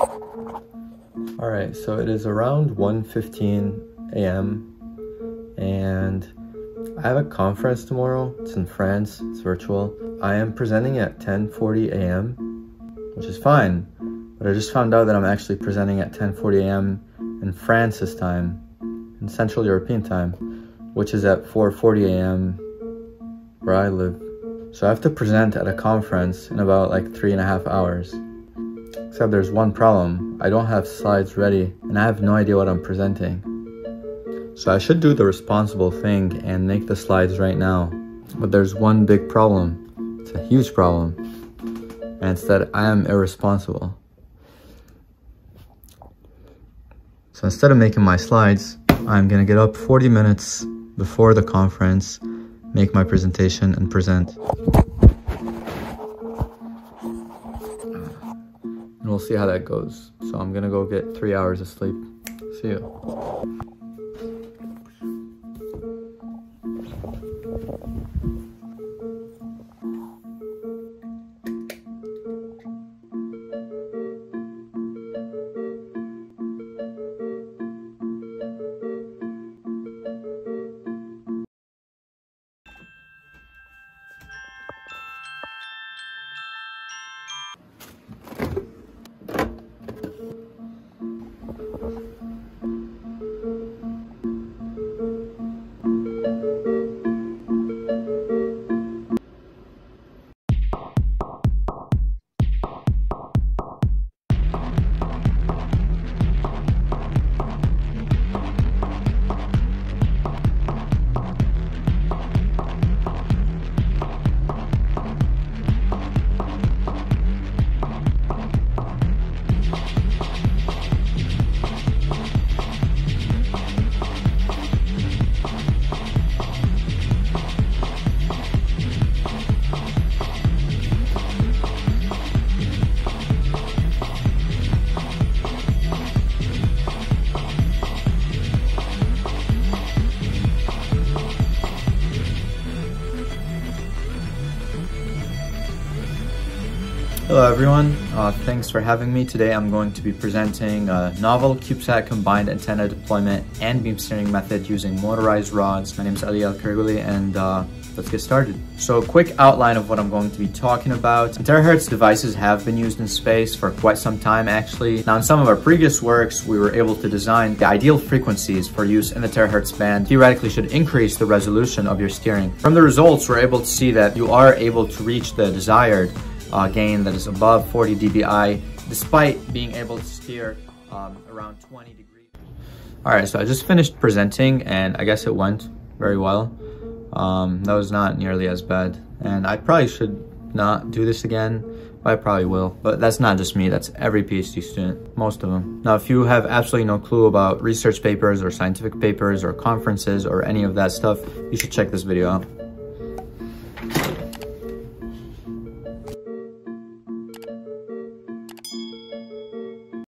All right, so it is around 1:15 a.m. and I have a conference tomorrow. It's in France, it's virtual. I am presenting at 10:40 a.m., which is fine, but I just found out that I'm actually presenting at 10:40 a.m. in France's time, in Central European time, which is at 4:40 a.m. where I live. So I have to present at a conference in about like 3.5 hours. Except there's one problem. I don't have slides ready and I have no idea what I'm presenting. So I should do the responsible thing and make the slides right now. But there's one big problem. It's a huge problem. And it's that I am irresponsible. So instead of making my slides, I'm gonna get up 40 minutes before the conference, make my presentation and present. And we'll see how that goes. So I'm gonna go get 3 hours of sleep. See you. Hello everyone, thanks for having me. Today I'm going to be presenting a novel CubeSat combined antenna deployment and beam steering method using motorized rods. My name is Ali Al-Kirguli and let's get started. So a quick outline of what I'm going to be talking about. Terahertz devices have been used in space for quite some time actually. Now in some of our previous works, we were able to design the ideal frequencies for use in the terahertz band. Theoretically should increase the resolution of your steering. From the results, we're able to see that you are able to reach the desired gain that is above 40 dBi despite being able to steer around 20 degrees. All right, so I just finished presenting and I guess it went very well. That was not nearly as bad, and I probably should not do this again, but I probably will. But that's not just me, that's every PhD student, most of them. Now, if you have absolutely no clue about research papers or scientific papers or conferences or any of that stuff, you should check this video out.